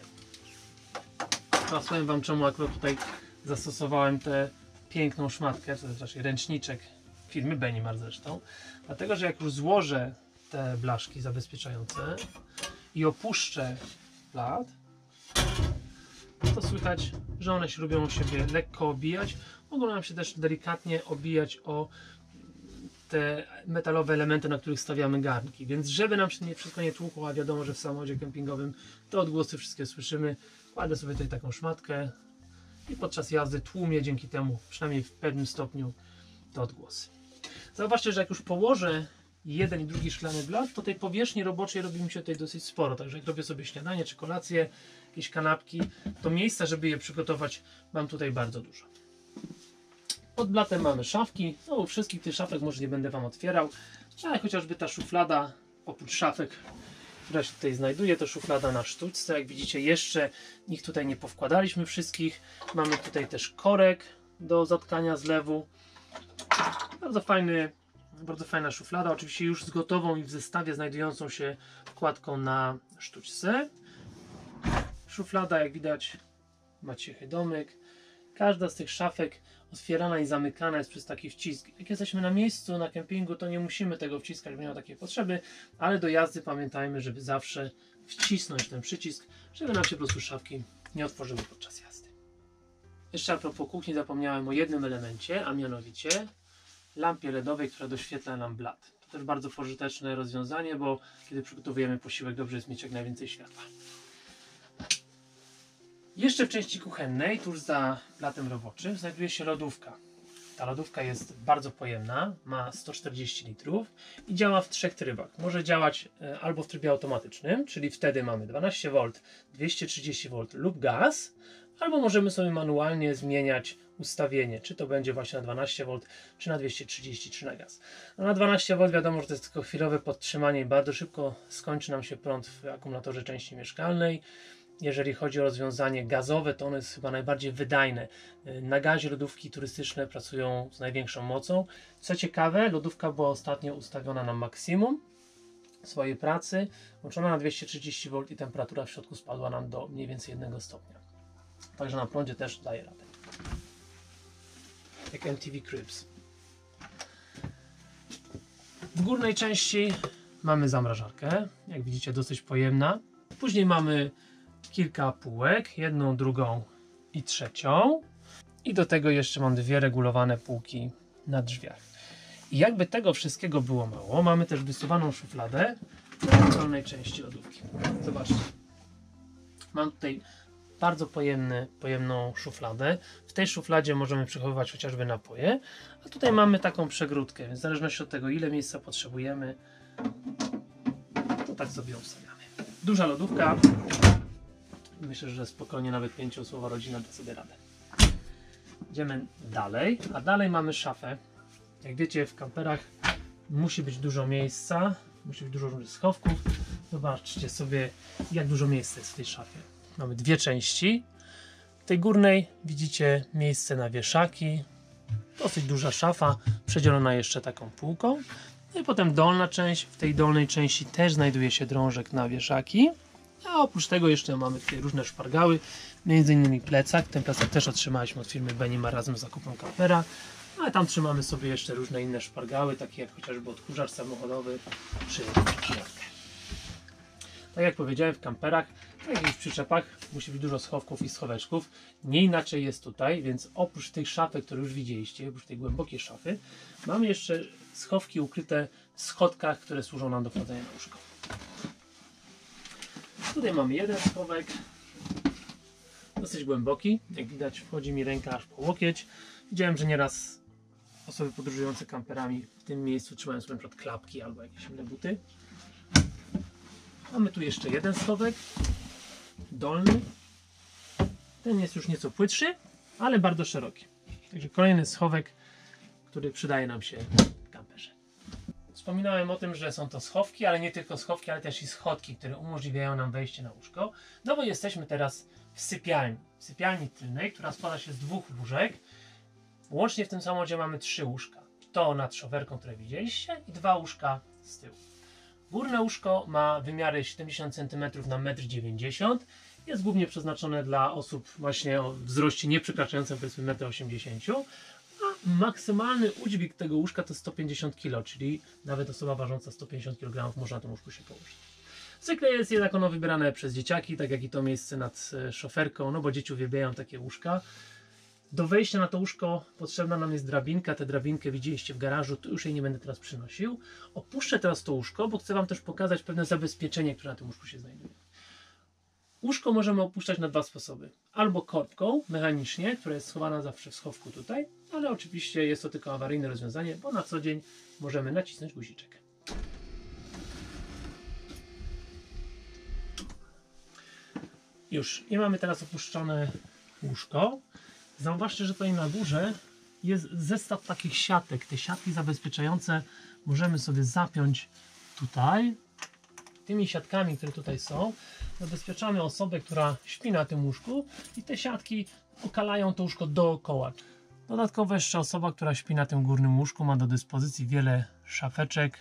A powiem Wam, czemu akurat tutaj zastosowałem tę piękną szmatkę, to znaczy ręczniczek firmy Benimar zresztą. Dlatego, że jak już złożę te blaszki zabezpieczające i opuszczę blat, to słychać, że one się lubią siebie lekko obijać. Mogą nam się też delikatnie obijać o te metalowe elementy, na których stawiamy garnki. Więc żeby nam się nie, wszystko nie tłukło, a wiadomo, że w samochodzie kempingowym te odgłosy wszystkie słyszymy, kładę sobie tutaj taką szmatkę i podczas jazdy tłumie dzięki temu, przynajmniej w pewnym stopniu, te odgłosy. Zauważcie, że jak już położę jeden i drugi szklany blat, to tej powierzchni roboczej robi mi się tutaj dosyć sporo. Także jak robię sobie śniadanie czy kolację, jakieś kanapki, to miejsca, żeby je przygotować, mam tutaj bardzo dużo. Pod blatem mamy szafki. No, u wszystkich tych szafek może nie będę Wam otwierał, ale chociażby ta szuflada, oprócz szafek, która się tutaj znajduje, to szuflada na sztuczce. Jak widzicie, jeszcze ich tutaj nie powkładaliśmy wszystkich. Mamy tutaj też korek do zatkania zlewu. Bardzo fajny, bardzo fajna szuflada, oczywiście już z gotową i w zestawie znajdującą się wkładką na sztuczce. Szuflada, jak widać, ma cichy domek. Każda z tych szafek otwierana i zamykana jest przez taki wcisk. Jak jesteśmy na miejscu, na kempingu, to nie musimy tego wciskać, bo nie ma takiej potrzeby, ale do jazdy pamiętajmy, żeby zawsze wcisnąć ten przycisk, żeby nam się po prostu szafki nie otworzyły podczas jazdy. Jeszcze a propos kuchni zapomniałem o jednym elemencie, a mianowicie lampie ledowej, która doświetla nam blat. To też bardzo pożyteczne rozwiązanie, bo kiedy przygotowujemy posiłek, dobrze jest mieć jak najwięcej światła. Jeszcze w części kuchennej, tuż za blatem roboczym, znajduje się lodówka. Ta lodówka jest bardzo pojemna, ma sto czterdzieści litrów i działa w trzech trybach. Może działać albo w trybie automatycznym, czyli wtedy mamy dwanaście wolt, dwieście trzydzieści wolt lub gaz, albo możemy sobie manualnie zmieniać ustawienie, czy to będzie właśnie na dwanaście wolt, czy na dwieście trzydzieści, czy na gaz. No na dwanaście wolt wiadomo, że to jest tylko chwilowe podtrzymanie i bardzo szybko skończy nam się prąd w akumulatorze części mieszkalnej. Jeżeli chodzi o rozwiązanie gazowe, to ono jest chyba najbardziej wydajne. Na gazie lodówki turystyczne pracują z największą mocą. Co ciekawe, lodówka była ostatnio ustawiona na maksimum swojej pracy, włączona na dwieście trzydzieści wolt i temperatura w środku spadła nam do mniej więcej jednego stopnia. Także na prądzie też daje radę. Jak M T V Cribs. W górnej części mamy zamrażarkę, jak widzicie dosyć pojemna. Później mamy kilka półek, jedną, drugą i trzecią. I do tego jeszcze mam dwie regulowane półki na drzwiach. I jakby tego wszystkiego było mało, mamy też wysuwaną szufladę w dolnej części lodówki. Zobaczcie. Mam tutaj bardzo pojemny, pojemną szufladę. W tej szufladzie możemy przechowywać chociażby napoje, a tutaj mamy taką przegródkę, więc w zależności od tego, ile miejsca potrzebujemy, to tak sobie ustawiamy. Duża lodówka. Myślę, że spokojnie nawet pięcioosobowa rodzina da sobie radę. Idziemy dalej, a dalej mamy szafę. Jak wiecie, w kamperach musi być dużo miejsca, musi być dużo różnych schowków. Zobaczcie sobie, jak dużo miejsca jest w tej szafie. Mamy dwie części. W tej górnej widzicie miejsce na wieszaki. Dosyć duża szafa, przedzielona jeszcze taką półką. No i potem dolna część. W tej dolnej części też znajduje się drążek na wieszaki. A oprócz tego jeszcze mamy tutaj różne szpargały, między innymi plecak. Ten plecak też otrzymaliśmy od firmy Benimar razem z zakupem kampera. Ale tam trzymamy sobie jeszcze różne inne szpargały, takie jak chociażby odkurzacz samochodowy czy szklankę. Tak jak powiedziałem, w kamperach, tak jak w przyczepach, musi być dużo schowków i schoweczków. Nie inaczej jest tutaj, więc oprócz tych szafek, które już widzieliście, oprócz tej głębokiej szafy, mamy jeszcze schowki ukryte w schodkach, które służą nam do wchodzenia na łóżko. Tutaj mamy jeden schowek, dosyć głęboki, jak widać wchodzi mi ręka aż po łokieć. Widziałem, że nieraz osoby podróżujące kamperami w tym miejscu trzymają sobie na przykład klapki albo jakieś inne buty. Mamy tu jeszcze jeden schowek, dolny. Ten jest już nieco płytszy, ale bardzo szeroki. Także kolejny schowek, który przydaje nam się w kamperze. Wspominałem o tym, że są to schowki, ale nie tylko schowki, ale też i schodki, które umożliwiają nam wejście na łóżko. No bo jesteśmy teraz w sypialni. W sypialni tylnej, która składa się z dwóch łóżek. Łącznie w tym samochodzie mamy trzy łóżka. To nad szowerką, które widzieliście, i dwa łóżka z tyłu. Górne łóżko ma wymiary siedemdziesiąt centymetrów na jeden dziewięćdziesiąt m. Jest głównie przeznaczone dla osób właśnie o wzroście nieprzekraczającym powiedzmy jeden osiemdziesiąt m. A maksymalny udźwig tego łóżka to sto pięćdziesiąt kilogramów, czyli nawet osoba ważąca sto pięćdziesiąt kilogramów może na tym łóżku się położyć. Zwykle jest jednak ono wybierane przez dzieciaki, tak jak i to miejsce nad szoferką, no bo dzieci uwielbiają takie łóżka. Do wejścia na to łóżko potrzebna nam jest drabinka. Tę drabinkę widzieliście w garażu, tu już jej nie będę teraz przynosił. Opuszczę teraz to łóżko, bo chcę Wam też pokazać pewne zabezpieczenie, które na tym łóżku się znajduje. Łóżko możemy opuszczać na dwa sposoby. Albo korbką, mechanicznie, która jest schowana zawsze w schowku tutaj, ale oczywiście jest to tylko awaryjne rozwiązanie, bo na co dzień możemy nacisnąć guziczek. Już. I mamy teraz opuszczone łóżko. Zauważcie, że tutaj na górze jest zestaw takich siatek. Te siatki zabezpieczające możemy sobie zapiąć tutaj. Tymi siatkami, które tutaj są, zabezpieczamy osobę, która śpi na tym łóżku i te siatki okalają to łóżko dookoła. Dodatkowo jeszcze osoba, która śpi na tym górnym łóżku, ma do dyspozycji wiele szafeczek.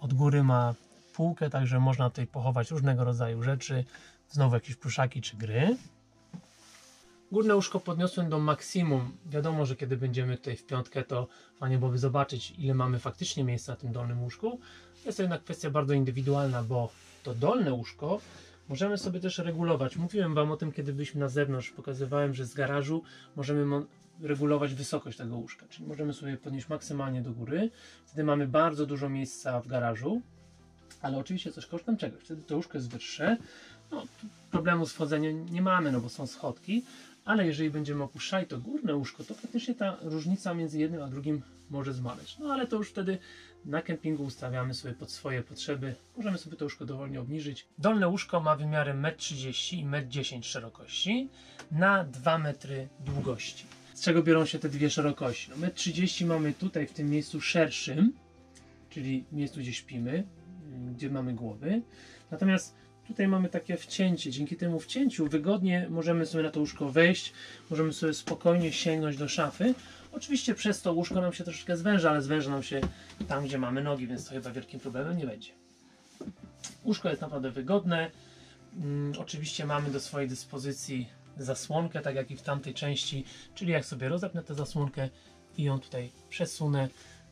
Od góry ma półkę, także można tutaj pochować różnego rodzaju rzeczy. Znowu jakieś pluszaki czy gry. Górne łóżko podniosłem do maksimum. Wiadomo, że kiedy będziemy tutaj w piątkę, to fajnie byłoby zobaczyć, ile mamy faktycznie miejsca na tym dolnym łóżku. Jest to jednak kwestia bardzo indywidualna, bo to dolne łóżko możemy sobie też regulować. Mówiłem Wam o tym, kiedy byliśmy na zewnątrz. Pokazywałem, że z garażu możemy regulować wysokość tego łóżka. Czyli możemy sobie podnieść maksymalnie do góry. Wtedy mamy bardzo dużo miejsca w garażu, ale oczywiście coś kosztem czegoś. Wtedy to łóżko jest wyższe. No, problemu z wchodzeniem nie mamy, no bo są schodki. Ale jeżeli będziemy opuszczali to górne łóżko, to faktycznie ta różnica między jednym a drugim może zmaleć. No ale to już wtedy na kempingu ustawiamy sobie pod swoje potrzeby. Możemy sobie to łóżko dowolnie obniżyć. Dolne łóżko ma wymiary metr trzydzieści i metr dziesięć szerokości na dwa metry długości. Z czego biorą się te dwie szerokości? No, metr trzydzieści mamy tutaj w tym miejscu szerszym, czyli miejscu, gdzie śpimy, gdzie mamy głowy. Natomiast tutaj mamy takie wcięcie, dzięki temu wcięciu wygodnie możemy sobie na to łóżko wejść, możemy sobie spokojnie sięgnąć do szafy. Oczywiście przez to łóżko nam się troszeczkę zwęża, ale zwęża nam się tam, gdzie mamy nogi, więc to chyba wielkim problemem nie będzie. Łóżko jest naprawdę wygodne. Hmm, oczywiście mamy do swojej dyspozycji zasłonkę, tak jak i w tamtej części, czyli jak sobie rozepnę tę zasłonkę i ją tutaj przesunę,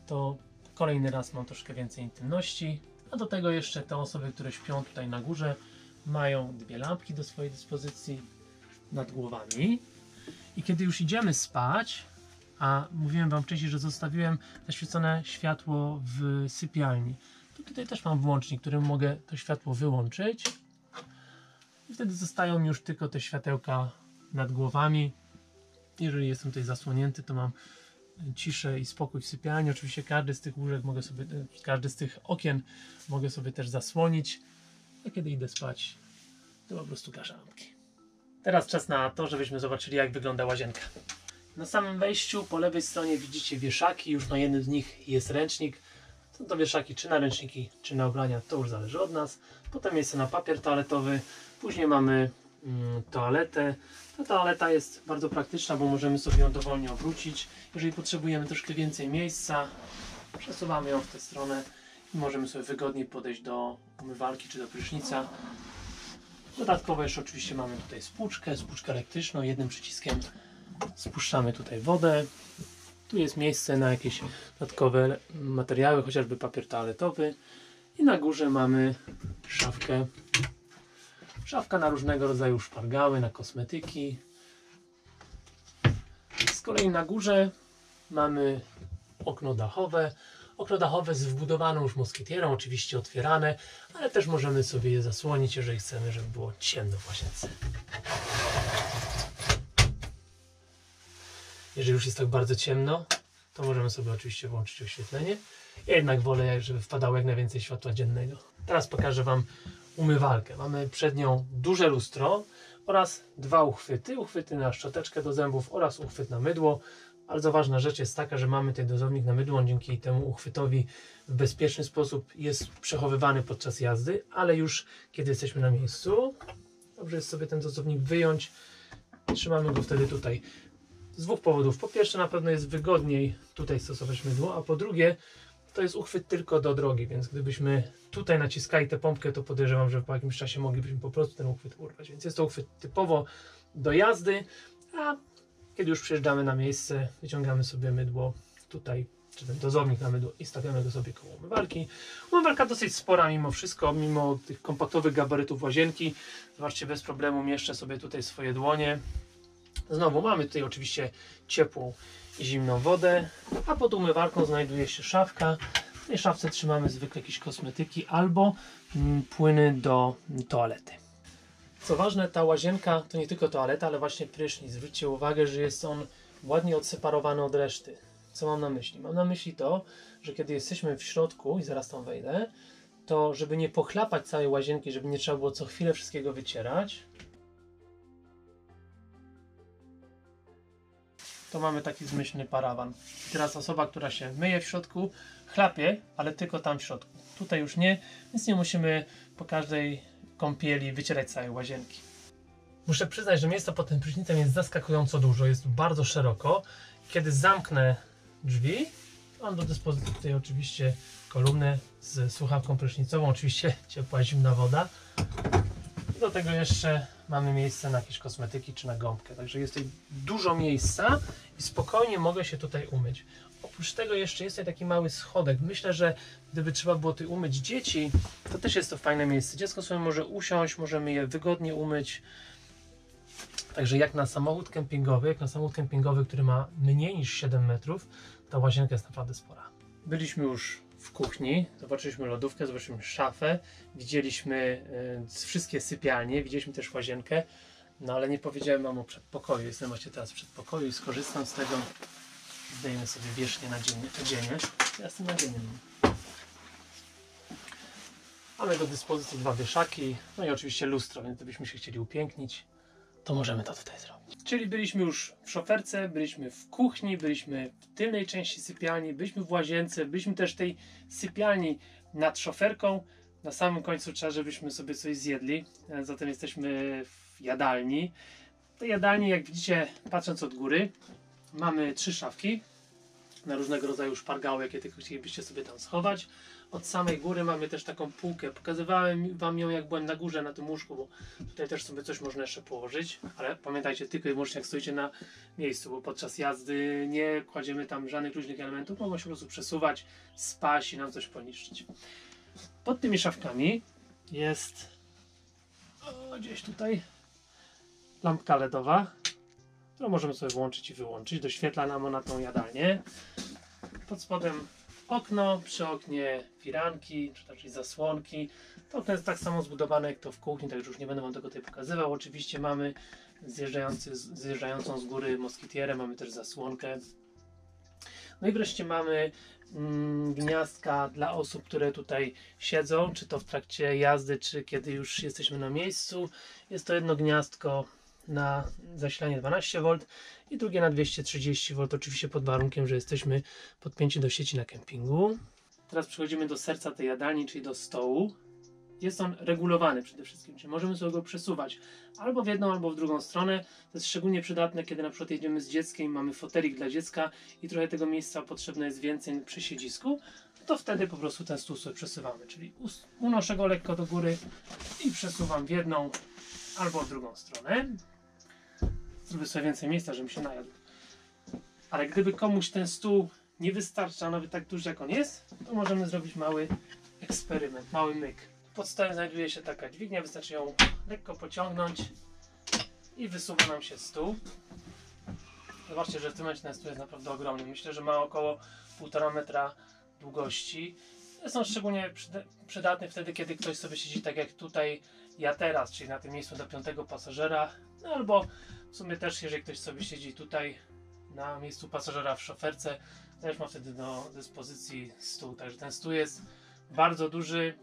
to kolejny raz mam troszkę więcej intymności. A do tego jeszcze te osoby, które śpią tutaj na górze, mają dwie lampki do swojej dyspozycji nad głowami. I kiedy już idziemy spać, a mówiłem Wam wcześniej, że zostawiłem zaświecone światło w sypialni, to tutaj też mam włącznik, którym mogę to światło wyłączyć. I wtedy zostają już tylko te światełka nad głowami. Jeżeli jestem tutaj zasłonięty, to mam ciszę i spokój w sypialni. Oczywiście każdy z tych łóżek mogę sobie, każdy z tych okien mogę sobie też zasłonić, a kiedy idę spać, to po prostu gaszę lampki. Teraz czas na to, żebyśmy zobaczyli, jak wygląda łazienka. Na samym wejściu po lewej stronie widzicie wieszaki, już na jednym z nich jest ręcznik. Są to wieszaki czy na ręczniki, czy na ubrania, to już zależy od nas. Potem miejsce na papier toaletowy, później mamy toaletę. Ta toaleta jest bardzo praktyczna, bo możemy sobie ją dowolnie obrócić. Jeżeli potrzebujemy troszkę więcej miejsca, przesuwamy ją w tę stronę i możemy sobie wygodniej podejść do umywalki czy do prysznica. Dodatkowo jeszcze oczywiście mamy tutaj spłuczkę, spłuczkę elektryczną. Jednym przyciskiem spuszczamy tutaj wodę. Tu jest miejsce na jakieś dodatkowe materiały, chociażby papier toaletowy. I na górze mamy szafkę. Szafka na różnego rodzaju szpargały, na kosmetyki. Z kolei na górze mamy okno dachowe. Okno dachowe z wbudowaną już moskitierą, oczywiście otwierane, ale też możemy sobie je zasłonić, jeżeli chcemy, żeby było ciemno w łazience. Jeżeli już jest tak bardzo ciemno, to możemy sobie oczywiście włączyć oświetlenie. Ja jednak wolę, żeby wpadało jak najwięcej światła dziennego. Teraz pokażę Wam umywalkę. Mamy przed nią duże lustro oraz dwa uchwyty. Uchwyty na szczoteczkę do zębów oraz uchwyt na mydło. Bardzo ważna rzecz jest taka, że mamy tutaj dozownik na mydło. On dzięki temu uchwytowi w bezpieczny sposób jest przechowywany podczas jazdy, ale już kiedy jesteśmy na miejscu, dobrze jest sobie ten dozownik wyjąć. Trzymamy go wtedy tutaj. Z dwóch powodów. Po pierwsze, na pewno jest wygodniej tutaj stosować mydło, a po drugie, to jest uchwyt tylko do drogi, więc gdybyśmy tutaj naciskali tę pompkę, to podejrzewam, że po jakimś czasie moglibyśmy po prostu ten uchwyt urwać. Więc jest to uchwyt typowo do jazdy, a kiedy już przyjeżdżamy na miejsce, wyciągamy sobie mydło tutaj, czy ten dozownik na mydło i stawiamy go sobie koło umywalki. Umywalka dosyć spora mimo wszystko, mimo tych kompaktowych gabarytów łazienki. Zobaczcie, bez problemu mieszczę sobie tutaj swoje dłonie. Znowu mamy tutaj oczywiście ciepłą i zimną wodę, a pod umywalką znajduje się szafka. W tej szafce trzymamy zwykle jakieś kosmetyki albo płyny do toalety. Co ważne, ta łazienka to nie tylko toaleta, ale właśnie prysznic. Zwróćcie uwagę, że jest on ładnie odseparowany od reszty. Co mam na myśli? Mam na myśli to, że kiedy jesteśmy w środku, i zaraz tam wejdę, to żeby nie pochlapać całej łazienki, żeby nie trzeba było co chwilę wszystkiego wycierać, to mamy taki zmyślny parawan. I teraz osoba, która się myje w środku, chlapie, ale tylko tam w środku. Tutaj już nie, więc nie musimy po każdej kąpieli wycierać całej łazienki. Muszę przyznać, że miejsca pod tym prysznicem jest zaskakująco dużo, jest bardzo szeroko. Kiedy zamknę drzwi, mam do dyspozycji tutaj oczywiście kolumnę z słuchawką prysznicową, oczywiście ciepła, zimna woda. Do tego jeszcze mamy miejsce na jakieś kosmetyki czy na gąbkę, także jest tutaj dużo miejsca i spokojnie mogę się tutaj umyć. Oprócz tego jeszcze jest tutaj taki mały schodek. Myślę, że gdyby trzeba było tutaj umyć dzieci, to też jest to fajne miejsce. Dziecko sobie może usiąść, możemy je wygodnie umyć. Także jak na samochód kempingowy, jak na samochód kempingowy, który ma mniej niż siedem metrów, ta łazienka jest naprawdę spora. Byliśmy już w kuchni, zobaczyliśmy lodówkę, zobaczyliśmy szafę, widzieliśmy y, wszystkie sypialnie, widzieliśmy też łazienkę, no ale nie powiedziałem wam o przedpokoju. Jestem właśnie teraz w przedpokoju i skorzystam z tego. Zdejmę sobie wierzchnię nadzienie. Ja jestem nadzieniem. Mamy do dyspozycji dwa wieszaki, no i oczywiście lustro, więc gdybyśmy się chcieli upięknić, to możemy to tutaj zrobić. Czyli byliśmy już w szoferce, byliśmy w kuchni, byliśmy w tylnej części sypialni, byliśmy w łazience, byliśmy też w tej sypialni nad szoferką. Na samym końcu trzeba, żebyśmy sobie coś zjedli, zatem jesteśmy w jadalni. W tej jadalni, jak widzicie, patrząc od góry, mamy trzy szafki na różnego rodzaju szpargały, jakie tylko chcielibyście sobie tam schować. Od samej góry mamy też taką półkę. Pokazywałem wam ją, jak byłem na górze, na tym łóżku, bo tutaj też sobie coś można jeszcze położyć. Ale pamiętajcie tylko i wyłącznie, jak stoicie na miejscu, bo podczas jazdy nie kładziemy tam żadnych luźnych elementów. Mogą się po prostu przesuwać, spaść i nam coś poniszczyć. Pod tymi szafkami jest o, gdzieś tutaj lampka ledowa, którą możemy sobie włączyć i wyłączyć. Doświetla nam ona tą jadalnię. Pod spodem okno, przy oknie firanki, czy też zasłonki. To okno jest tak samo zbudowane jak to w kuchni, także już nie będę wam tego tutaj pokazywał. Oczywiście mamy zjeżdżający, zjeżdżającą z góry moskitierę, mamy też zasłonkę. No i wreszcie mamy mm, gniazdka dla osób, które tutaj siedzą, czy to w trakcie jazdy, czy kiedy już jesteśmy na miejscu. Jest to jedno gniazdko na zasilanie dwanaście wolt i drugie na dwieście trzydzieści wolt, oczywiście pod warunkiem, że jesteśmy podpięci do sieci na kempingu. Teraz przechodzimy do serca tej jadalni, czyli do stołu. Jest on regulowany przede wszystkim, czyli możemy sobie go przesuwać albo w jedną, albo w drugą stronę. To jest szczególnie przydatne, kiedy na przykład jedziemy z dzieckiem, mamy fotelik dla dziecka i trochę tego miejsca potrzebne jest więcej przy siedzisku, to wtedy po prostu ten stół sobie przesuwamy, czyli unoszę go lekko do góry i przesuwam w jedną albo w drugą stronę. Zrobię sobie więcej miejsca, żebym się najadł. Ale gdyby komuś ten stół nie wystarcza, nawet tak duży jak on jest, to możemy zrobić mały eksperyment, mały myk. Pod stołem znajduje się taka dźwignia, wystarczy ją lekko pociągnąć i wysuwa nam się stół. Zobaczcie, że w tym momencie ten stół jest naprawdę ogromny. Myślę, że ma około półtora metra długości. Są szczególnie przydatne wtedy, kiedy ktoś sobie siedzi tak jak tutaj ja teraz, czyli na tym miejscu dla piątego pasażera, no albo w sumie też, jeżeli ktoś sobie siedzi tutaj na miejscu pasażera w szoferce, też ma wtedy do dyspozycji stół. Także ten stół jest bardzo duży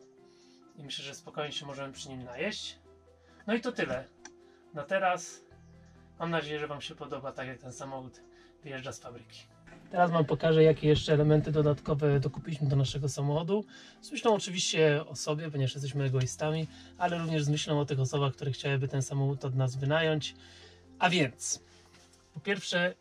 i myślę, że spokojnie się możemy przy nim najeść. No i to tyle na teraz. Mam nadzieję, że wam się podoba, tak jak ten samochód wyjeżdża z fabryki. Teraz wam pokażę, jakie jeszcze elementy dodatkowe dokupiliśmy do naszego samochodu. Z myślą oczywiście o sobie, ponieważ jesteśmy egoistami, ale również z myślą o tych osobach, które chciałyby ten samochód od nas wynająć. A więc, po pierwsze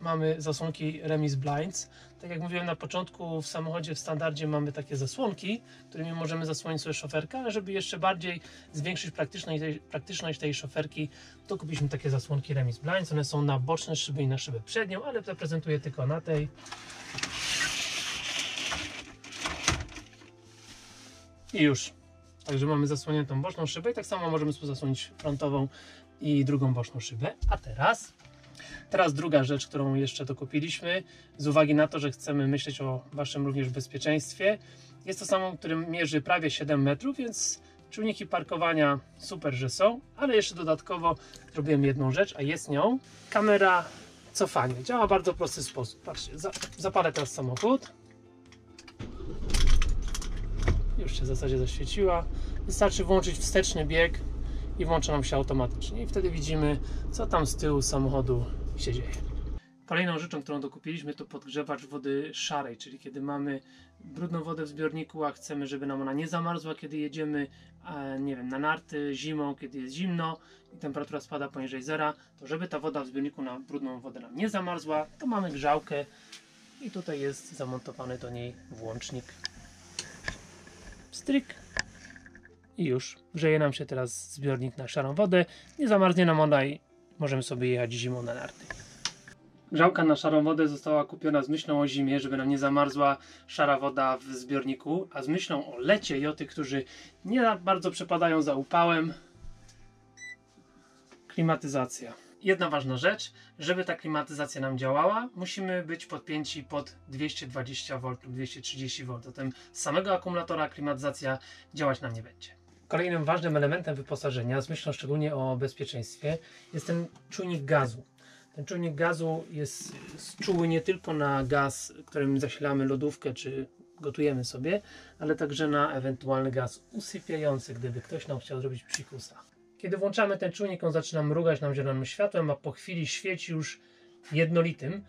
mamy zasłonki Remis Blinds. Tak jak mówiłem na początku, w samochodzie w standardzie mamy takie zasłonki, którymi możemy zasłonić sobie szoferkę, ale żeby jeszcze bardziej zwiększyć praktyczność tej, praktyczność tej szoferki, to kupiliśmy takie zasłonki Remis Blinds. One są na boczne szyby i na szybę przednią, ale zaprezentuję tylko na tej. I już. Także mamy zasłoniętą boczną szybę i tak samo możemy sobie zasłonić frontową i drugą boczną szybę. A teraz... Teraz druga rzecz, którą jeszcze dokupiliśmy, z uwagi na to, że chcemy myśleć o waszym również bezpieczeństwie. Jest to samochód, który mierzy prawie siedem metrów, więc Czujniki parkowania super, że są, ale jeszcze dodatkowo zrobiłem jedną rzecz, a jest nią kamera cofania. Działa w bardzo prosty sposób. Patrzcie, zapalę teraz samochód. Już się w zasadzie zaświeciła. Wystarczy włączyć wsteczny bieg i włącza nam się automatycznie. I wtedy widzimy, co tam z tyłu samochodu się dzieje. Kolejną rzeczą, którą dokupiliśmy, to podgrzewacz wody szarej, czyli kiedy mamy brudną wodę w zbiorniku, a chcemy, żeby nam ona nie zamarzła, kiedy jedziemy, nie wiem, na narty zimą, kiedy jest zimno i temperatura spada poniżej zera, to żeby ta woda w zbiorniku na brudną wodę nam nie zamarzła, to mamy grzałkę i tutaj jest zamontowany do niej włącznik. Stryk. I już. Grzeje nam się teraz zbiornik na szarą wodę, nie zamarznie nam ona i możemy sobie jechać zimą na narty. Grzałka na szarą wodę została kupiona z myślą o zimie, żeby nam nie zamarzła szara woda w zbiorniku, a z myślą o lecie i o tych, którzy nie bardzo przepadają za upałem. Klimatyzacja. Jedna ważna rzecz, żeby ta klimatyzacja nam działała, musimy być podpięci pod dwieście dwadzieścia wolt lub dwieście trzydzieści wolt, zatem z samego akumulatora klimatyzacja działać nam nie będzie. Kolejnym ważnym elementem wyposażenia, z myślą szczególnie o bezpieczeństwie, jest ten czujnik gazu. Ten czujnik gazu jest czuły nie tylko na gaz, którym zasilamy lodówkę czy gotujemy sobie, ale także na ewentualny gaz usypiający, gdyby ktoś nam chciał zrobić psikusa. Kiedy włączamy ten czujnik, on zaczyna mrugać nam zielonym światłem, a po chwili świeci już jednolitym.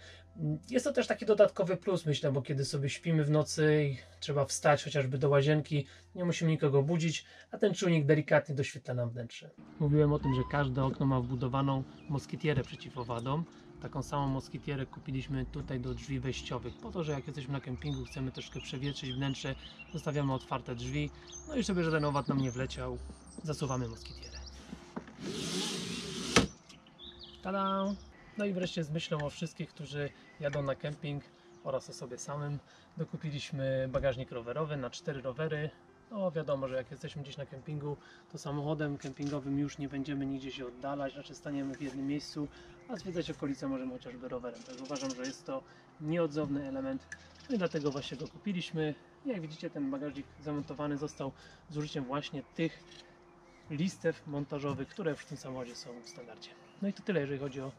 Jest to też taki dodatkowy plus, myślę, bo kiedy sobie śpimy w nocy i trzeba wstać chociażby do łazienki, nie musimy nikogo budzić, a ten czujnik delikatnie doświetla nam wnętrze. Mówiłem o tym, że każde okno ma wbudowaną moskitierę przeciw owadom. Taką samą moskitierę kupiliśmy tutaj do drzwi wejściowych, po to, że jak jesteśmy na kempingu, chcemy troszkę przewietrzyć wnętrze, zostawiamy otwarte drzwi, no i żeby żaden owad nam nie wleciał, zasuwamy moskitierę. Ta-da! No i wreszcie z myślą o wszystkich, którzy jadą na kemping oraz o sobie samym, dokupiliśmy bagażnik rowerowy na cztery rowery. No wiadomo, że jak jesteśmy gdzieś na kempingu, to samochodem kempingowym już nie będziemy nigdzie się oddalać, raczej staniemy w jednym miejscu, a zwiedzać okolice możemy chociażby rowerem. Także uważam, że jest to nieodzowny element, no i dlatego właśnie go kupiliśmy. Jak widzicie, ten bagażnik zamontowany został z użyciem właśnie tych listew montażowych, które w tym samochodzie są w standardzie. No i to tyle, jeżeli chodzi o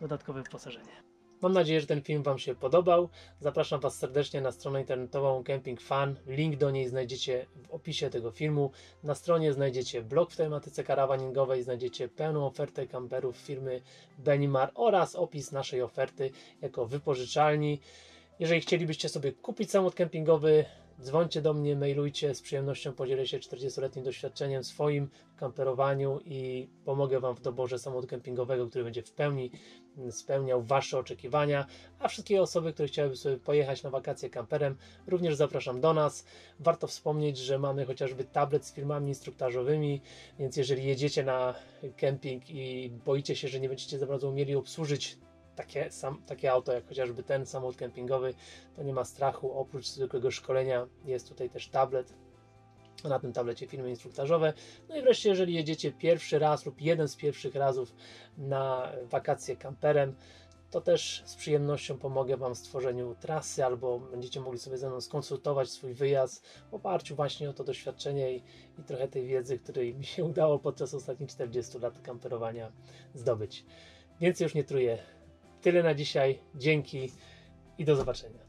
dodatkowe wyposażenie. Mam nadzieję, że ten film Wam się podobał. Zapraszam Was serdecznie na stronę internetową Camping Fun. Link do niej znajdziecie w opisie tego filmu. Na stronie znajdziecie blog w tematyce karawaningowej, znajdziecie pełną ofertę kamperów firmy Benimar oraz opis naszej oferty jako wypożyczalni. Jeżeli chcielibyście sobie kupić samochód kempingowy, dzwońcie do mnie, mailujcie, z przyjemnością podzielę się czterdziestoletnim doświadczeniem swoim w kamperowaniu i pomogę Wam w doborze samochodu kempingowego, który będzie w pełni spełniał Wasze oczekiwania, a wszystkie osoby, które chciałyby sobie pojechać na wakacje kamperem, również zapraszam do nas. Warto wspomnieć, że mamy chociażby tablet z firmami instruktażowymi, więc jeżeli jedziecie na kemping i boicie się, że nie będziecie za bardzo umieli obsłużyć Takie, sam, takie auto jak chociażby ten samochód kempingowy, to nie ma strachu, oprócz zwykłego szkolenia jest tutaj też tablet, na tym tablecie filmy instruktażowe. No i wreszcie, jeżeli jedziecie pierwszy raz lub jeden z pierwszych razów na wakacje kamperem, to też z przyjemnością pomogę Wam w stworzeniu trasy, albo będziecie mogli sobie ze mną skonsultować swój wyjazd w oparciu właśnie o to doświadczenie i, i trochę tej wiedzy, której mi się udało podczas ostatnich czterdziestu lat kamperowania zdobyć. Więcej już nie truję. Tyle na dzisiaj, dzięki i do zobaczenia.